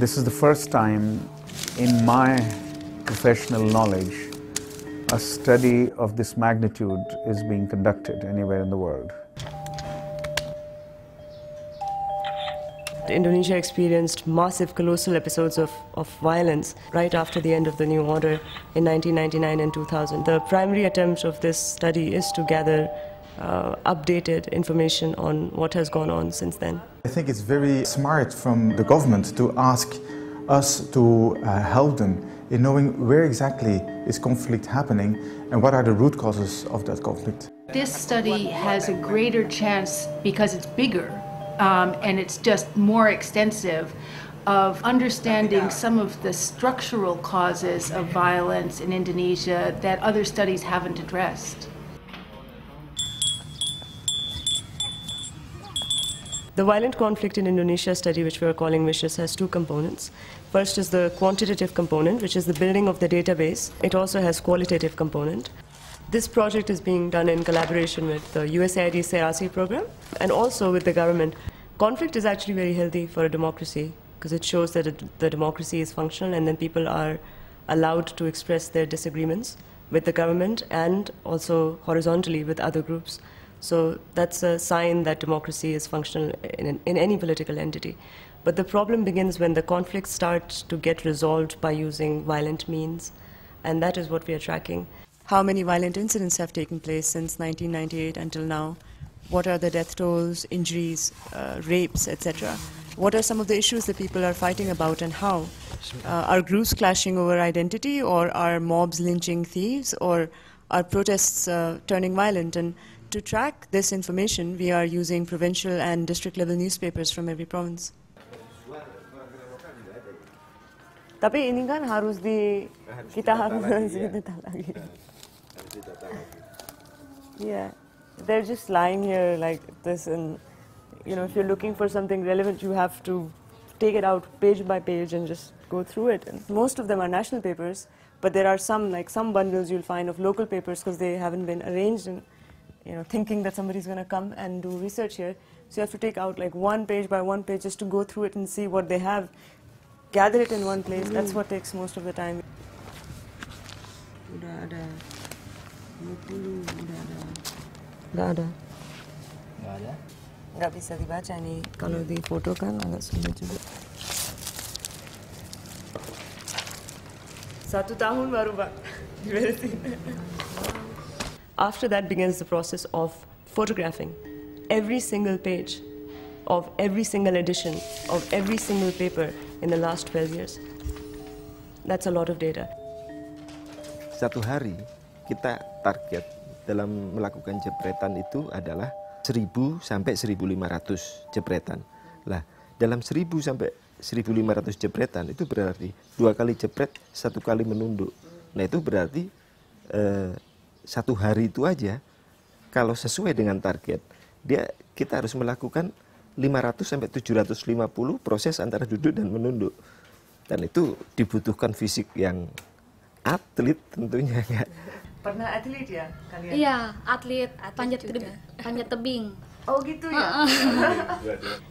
This is the first time in my professional knowledge a study of this magnitude is being conducted anywhere in the world. Indonesia experienced massive colossal episodes of violence right after the end of the New Order in 1999 and 2000. The primary attempt of this study is to gather updated information on what has gone on since then. I think it's very smart from the government to ask us to help them in knowing where exactly is conflict happening and what are the root causes of that conflict. This study has a greater chance because it's bigger. And it's just more extensive of understanding some of the structural causes of violence in Indonesia that other studies haven't addressed. The violent conflict in Indonesia study, which we are calling ViCIS, has two components. First is the quantitative component, which is the building of the database. It also has qualitative component. This project is being done in collaboration with the USAID CRC program and also with the government. Conflict is actually very healthy for a democracy because it shows that the democracy is functional and then people are allowed to express their disagreements with the government and also horizontally with other groups. So that's a sign that democracy is functional in any political entity. But the problem begins when the conflict starts to get resolved by using violent means, and that is what we are tracking. How many violent incidents have taken place since 1998 until now? What are the death tolls, injuries, rapes, etc.? What are some of the issues that people are fighting about and how? Are groups clashing over identity, or are mobs lynching thieves, or are protests turning violent? And to track this information, we are using provincial and district level newspapers from every province. Tapi ini kan harus di kita harus ditata lagi. Yeah, they're just lying here like this, and you know, if you're looking for something relevant, you have to take it out page by page and just go through it. And most of them are national papers, but there are some, like some bundles you'll find of local papers because they haven't been arranged, and you know, thinking that somebody's going to come and do research here, so you have to take out like one page by one page just to go through it and see what they have. Gather it in one place. That's what takes most of the time. Nggak ada. Nggak bisa dibaca nih kalau di foto kan agak sulit juga. 1 tahun baru bang. After that begins the process of photographing every single page of every single edition of every single paper in the last 12 years. That's a lot of data. Satu hari kita target dalam melakukan jepretan itu adalah 1.000 sampai 1.500 jepretan. Lah, dalam 1.000 sampai 1.500 jepretan itu berarti 2 kali jepret 1 kali menunduk. Nah, itu berarti 1 hari itu aja kalau sesuai dengan target, kita harus melakukan 500 sampai 750 proses antara duduk dan menunduk. Dan itu dibutuhkan fisik yang atlet tentunya. Pernah atlet ya kalian? Iya, atlet panjat tebing. Oh gitu ya.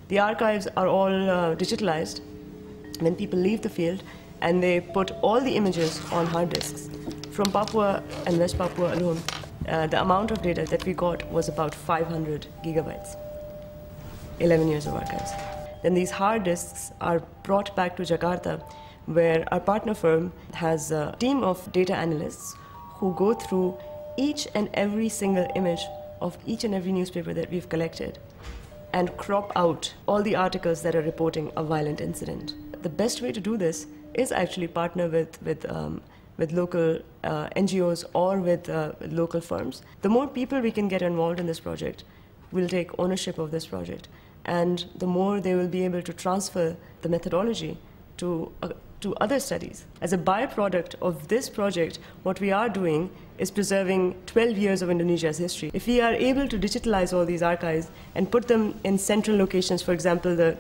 The archives are all digitalized. When people leave the field and they put all the images on hard disks from Papua and West Papua alone, the amount of data that we got was about 500 gigabytes. 11 years of archives. Then these hard disks are brought back to Jakarta, where our partner firm has a team of data analysts who go through each and every single image of each and every newspaper that we've collected and crop out all the articles that are reporting a violent incident. The best way to do this is actually partner with local NGOs or with local firms. The more people we can get involved in this project will take ownership of this project, and the more they will be able to transfer the methodology to other studies. As a byproduct of this project, what we are doing is preserving 12 years of Indonesia's history. If we are able to digitalize all these archives and put them in central locations, for example, the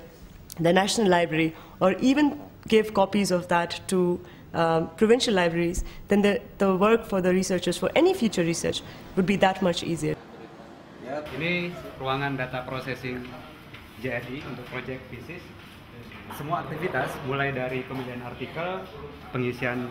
National Library, or even give copies of that to provincial libraries, then the work for the researchers for any future research would be that much easier. Ini ruangan data processing JSI untuk project ViCIS. semua aktivitas, mulai dari pemilihan artikel, pengisian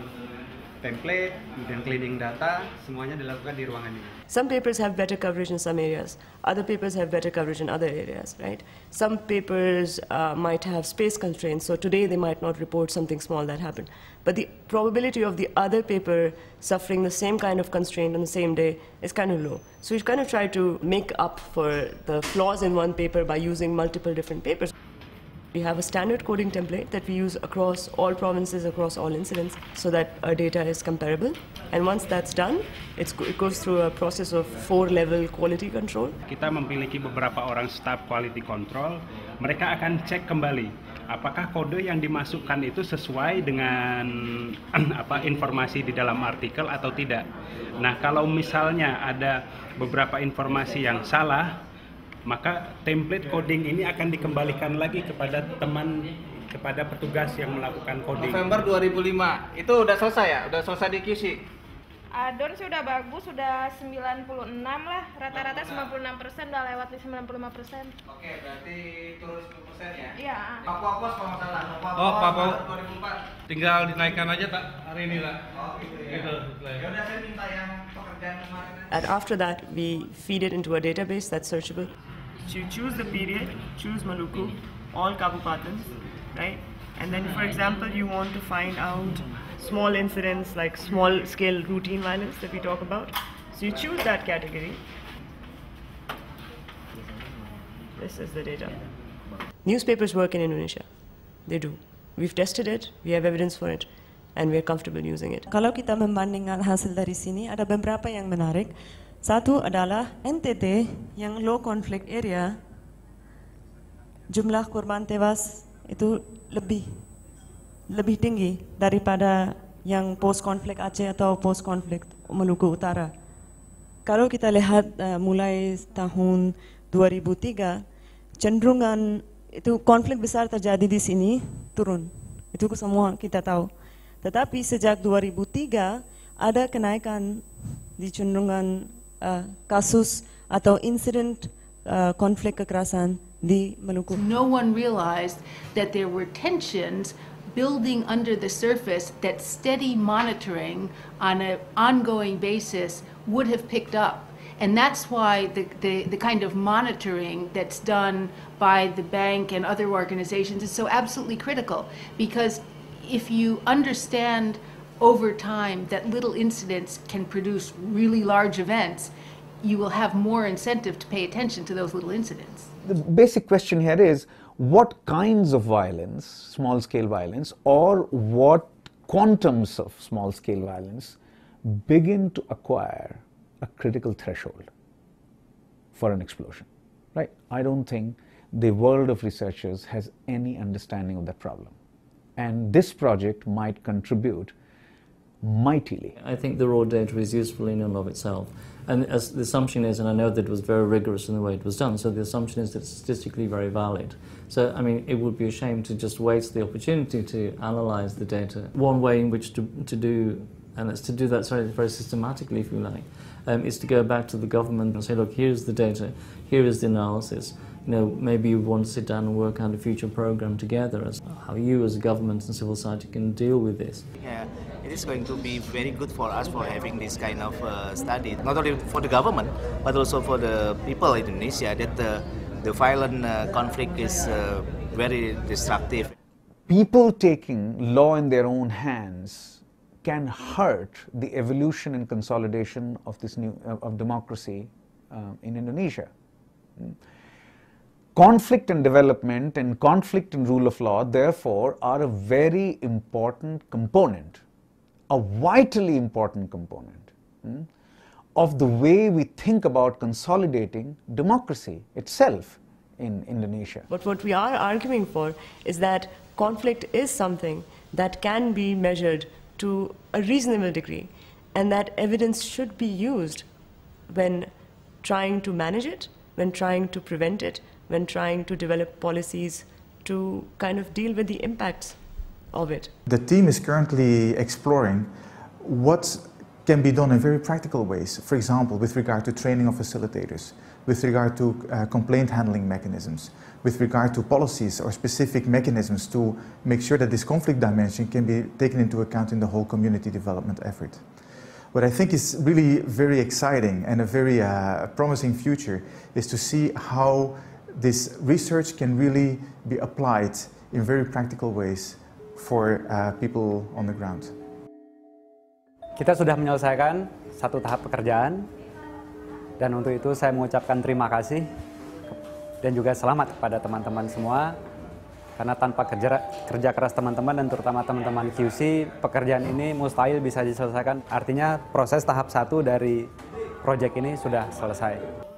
template, then cleaning data, semuanya dilakukan di ruangan ini. Some papers have better coverage in some areas. Other papers have better coverage in other areas, right? Some papers might have space constraints, so today they might not report something small that happened. But the probability of the other paper suffering the same kind of constraint on the same day is kind of low. So we've kind of tried to make up for the flaws in one paper by using multiple different papers. We have a standard coding template that we use across all provinces, across all incidents, so that our data is comparable. And once that's done, it goes through a process of 4-level quality control. Kita memiliki beberapa orang staff quality control. Mereka akan cek kembali apakah kode yang dimasukkan itu sesuai dengan informasi di dalam artikel atau tidak. Nah, kalau misalnya ada beberapa informasi yang salah, maka template coding ini akan dikembalikan lagi kepada petugas yang melakukan coding. November 2005, itu udah selesai ya? Udah selesai di QC? Don sih udah bagus, sudah 96 lah, rata-rata 96%, udah lewat di 95%. Oke, berarti turun 10% ya? Iya. Papua Pos kalau nggak salah, Papua Pos 2004. Tinggal dinaikkan aja tak hari ini lah. Oh gitu ya. Ya udah saya minta yang pekerjaan kemarin. And after that, we feed it into a database that's searchable. You choose the period, choose Maluku, all Kabupatans, right? And then, for example, you want to find out small incidents like small-scale routine violence that we talk about. So you choose that category. This is the data. Newspapers work in Indonesia. They do. We've tested it. We have evidence for it. And we're comfortable using it. Kalau kita membandingkan hasil dari sini, ada beberapa yang menarik. Satu adalah NTT yang low conflict area, jumlah korban tewas itu lebih tinggi daripada yang post conflict Aceh atau post conflict Maluku Utara. Kalau kita lihat mulai tahun 2003, cenderungan itu konflik besar terjadi di sini turun. Itu semua kita tahu. Tetapi sejak 2003 ada kenaikan di cenderungan kasus atau insiden konflik kekerasan di Maluku. No one realized that there were tensions building under the surface that steady monitoring on an ongoing basis would have picked up. And that's why the kind of monitoring that's done by the bank and other organizations is so absolutely critical, because if you understand over time that little incidents can produce really large events, you will have more incentive to pay attention to those little incidents. The basic question here is what kinds of violence, small-scale violence, or what quantums of small-scale violence begin to acquire a critical threshold for an explosion, right? I don't think the world of researchers has any understanding of that problem. And this project might contribute mightily. I think the raw data is useful in and of itself. And as the assumption is, and I know that it was very rigorous in the way it was done, so the assumption is that it's statistically very valid. So, I mean, it would be a shame to just waste the opportunity to analyze the data. One way in which to do that very systematically, if you like, is to go back to the government and say, look, here's the data, here is the analysis. You know, maybe you want to sit down and work out a future program together as how you as a government and civil society can deal with this. Yeah, it is going to be very good for us for having this kind of study, not only for the government, but also for the people in Indonesia, that the violent conflict is very destructive. People taking law in their own hands can hurt the evolution and consolidation of this new of democracy in Indonesia. Conflict and development and conflict and rule of law, therefore, are a very important component, a vitally important component of the way we think about consolidating democracy itself in Indonesia. But what we are arguing for is that conflict is something that can be measured to a reasonable degree, and that evidence should be used when trying to manage it, when trying to prevent it, when trying to develop policies to kind of deal with the impacts of it. The team is currently exploring what can be done in very practical ways, for example, with regard to training of facilitators, with regard to complaint handling mechanisms, with regard to policies or specific mechanisms to make sure that this conflict dimension can be taken into account in the whole community development effort. What I think is really very exciting and a very promising future is to see how this research can really be applied in very practical ways for people on the ground. Kita sudah menyelesaikan satu tahap pekerjaan, dan untuk itu saya mengucapkan terima kasih dan juga selamat kepada teman-teman semua, karena tanpa kerja keras teman-teman dan terutama teman-teman QC, pekerjaan ini mustahil bisa diselesaikan. Artinya proses tahap 1 dari proyek ini sudah selesai.